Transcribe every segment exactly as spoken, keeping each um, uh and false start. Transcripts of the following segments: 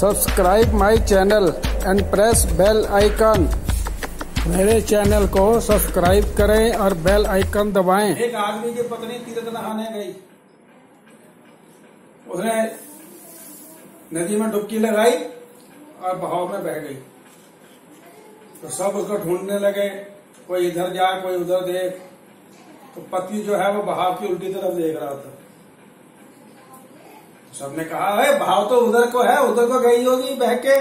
Subscribe my channel and press bell icon. मेरे channel को subscribe करें और बेल आइकन दबाएं। एक आदमी की पत्नी तीर्थ नहाने गई, उसने नदी में डुबकी लगाई और बहाव में बह गई। तो सब उसको ढूंढने लगे, कोई इधर जा कोई उधर देख। तो पति जो है वो बहाव की उल्टी तरफ देख रहा था। सबने कहा है बहाव तो उधर को है, उधर को गई होगी बह के।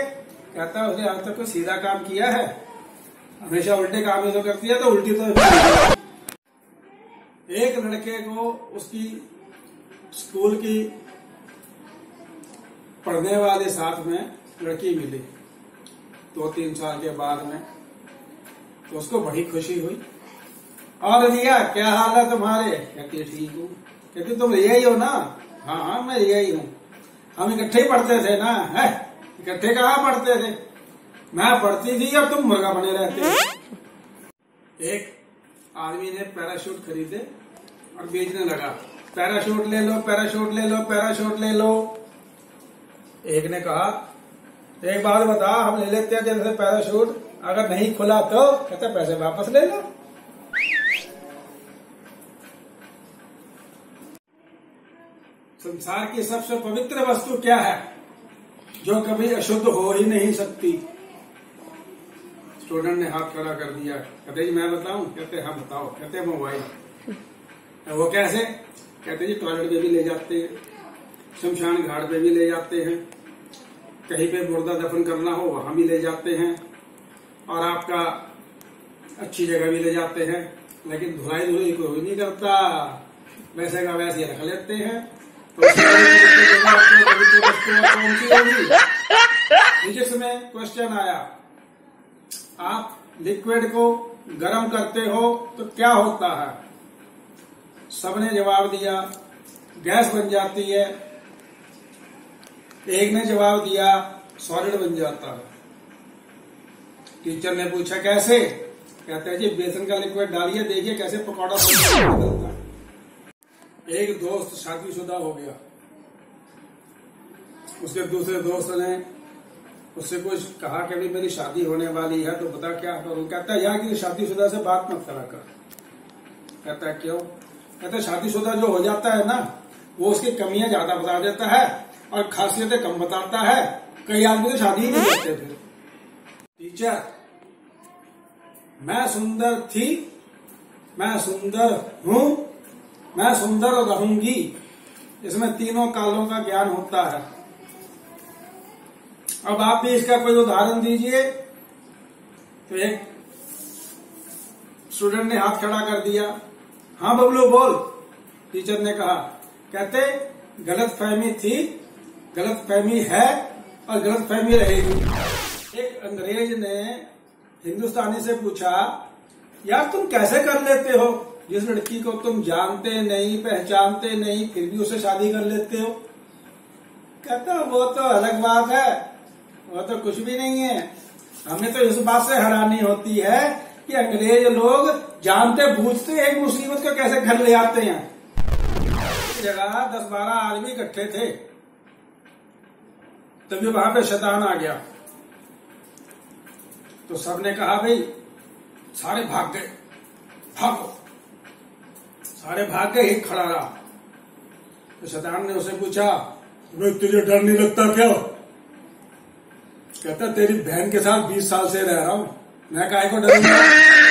कहता है उसने आज तक कोई सीधा काम किया है, हमेशा उल्टे काम ही तो करती है, तो उल्टी तो। एक लड़के को उसकी स्कूल की पढ़ने वाले साथ में लड़की मिली दो तीन साल के बाद में, तो उसको बड़ी खुशी हुई। और रिया क्या हाल है तुम्हारे? कहती ठीक हूँ। कहती तुम रिया ही हो ना? हाँ हाँ मैं रिया ही हूँ, हम इकट्ठे ही पढ़ते थे ना। है इकट्ठे कहाँ पढ़ते थे, मैं पढ़ती थी और तुम मुर्गा बने रहते हो। एक आदमी ने पैराशूट खरीदे और बेचने लगा, पैराशूट ले लो पैराशूट ले लो पैराशूट ले लो। एक ने कहा एक बार बता हम ले लेते हैं जैसे पैराशूट, अगर नहीं खुला तो? कहता पैसे वापस ले लो। संसार की सबसे पवित्र वस्तु क्या है जो कभी अशुद्ध हो ही नहीं सकती? स्टूडेंट ने हाथ खड़ा कर दिया। कहते जी मैं बताऊं? कहते हाँ बताओ। कहते मोबाइल। वो कैसे? कहते जी टॉयलेट में भी ले जाते हैं, शमशान घाट पे भी ले जाते हैं, कहीं पे मुर्दा दफन करना हो वहां भी ले जाते हैं, और आपका अच्छी जगह भी ले जाते हैं, लेकिन धुलाई धुलाई कोई नहीं करता, वैसे का वैसे रख लेते हैं। तो इसमें क्वेश्चन आया, आप लिक्विड को गर्म करते हो तो क्या होता है? सबने जवाब दिया गैस बन जाती है। एक ने जवाब दिया सॉलिड बन जाता है। टीचर ने पूछा कैसे? कहते हैं जी बेसन का लिक्विड डालिए, देखिए कैसे पकौड़ा बनता है। एक दोस्त शादीशुदा हो गया, उसके दूसरे दोस्त ने उससे कुछ कहा कि भाई मेरी शादी होने वाली है तो बता क्या करूं। कहता है यार कि शादीशुदा से बात मत करा कर। कहता है क्यों? कहता है शादीशुदा जो हो जाता है ना वो उसकी कमियां ज्यादा बता देता है और खासियतें कम बताता है, कई आदमी तो शादी ही नहीं करते। फिर टीचर मैं सुंदर थी, मैं सुंदर हूँ, मैं सुंदर रहूंगी, इसमें तीनों कालों का ज्ञान होता है। अब आप भी इसका कोई उदाहरण दीजिए। तो एक स्टूडेंट ने हाथ खड़ा कर दिया, हाँ बबलू बोल। टीचर ने कहा, कहते गलत फहमी थी, गलत फहमी है और गलत फहमी रहेगी। एक अंग्रेज ने हिंदुस्तानी से पूछा, यार तुम कैसे कर लेते हो, जिस लड़की को तुम जानते नहीं पहचानते नहीं फिर भी उससे शादी कर लेते हो? कहता वो तो अलग बात है, वो तो कुछ भी नहीं है। हमें तो इस बात से हैरानी होती है कि अंग्रेज लोग जानते बूझते एक मुसीबत को कैसे घर ले आते हैं। जगह दस बारह आदमी इकट्ठे थे, तभी वहां पे शैतान आ गया। तो सबने कहा भाई सारे भाग गए, भागो। सारे भाग गए, एक खड़ा रहा। तो शैतान ने उसे पूछा, तुझे डर नहीं लगता क्या? कहता तेरी बहन के साथ बीस साल से रह रहा हूं, मैं काहे को डरूंगा।